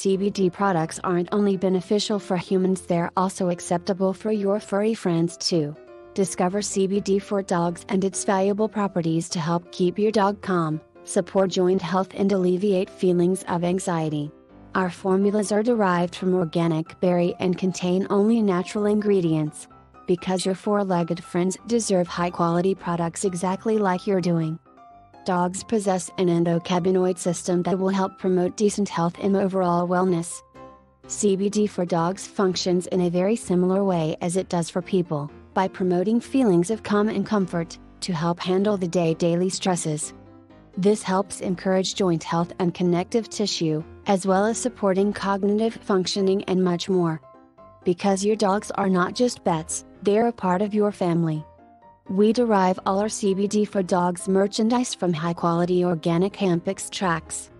CBD products aren't only beneficial for humans, they're also acceptable for your furry friends too. Discover CBD for dogs and its valuable properties to help keep your dog calm, support joint health and alleviate feelings of anxiety. Our formulas are derived from organic berry and contain only natural ingredients. Because your four-legged friends deserve high-quality products exactly like you're doing. Dogs possess an endocannabinoid system that will help promote decent health and overall wellness. CBD for dogs functions in a very similar way as it does for people, by promoting feelings of calm and comfort, to help handle the daily stresses. This helps encourage joint health and connective tissue, as well as supporting cognitive functioning and much more. Because your dogs are not just pets, they're a part of your family. We derive all our CBD for dogs merchandise from high-quality organic hemp extracts.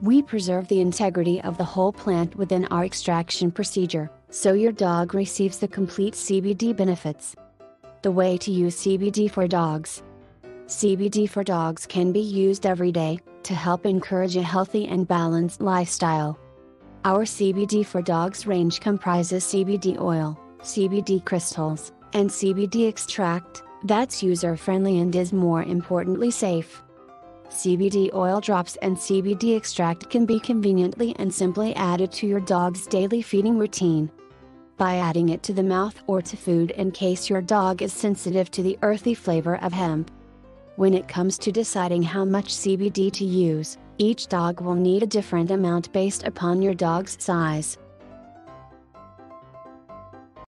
We preserve the integrity of the whole plant within our extraction procedure, so your dog receives the complete CBD benefits. The way to use CBD for dogs. CBD for dogs can be used every day, to help encourage a healthy and balanced lifestyle. Our CBD for dogs range comprises CBD oil, CBD crystals, and CBD extract, that's user-friendly and is more importantly safe. CBD oil drops and CBD extract can be conveniently and simply added to your dog's daily feeding routine. By adding it to the mouth or to food in case your dog is sensitive to the earthy flavor of hemp. When it comes to deciding how much CBD to use, each dog will need a different amount based upon your dog's size,